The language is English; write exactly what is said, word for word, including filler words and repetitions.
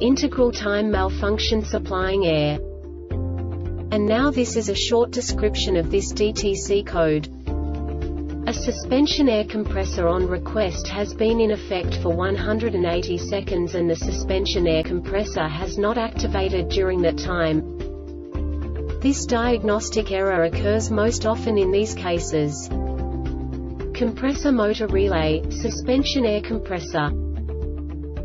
integral time malfunction supplying air. And now this is a short description of this D T C code. A suspension air compressor on request has been in effect for one hundred eighty seconds and the suspension air compressor has not activated during that time. This diagnostic error occurs most often in these cases: compressor motor relay, suspension air compressor.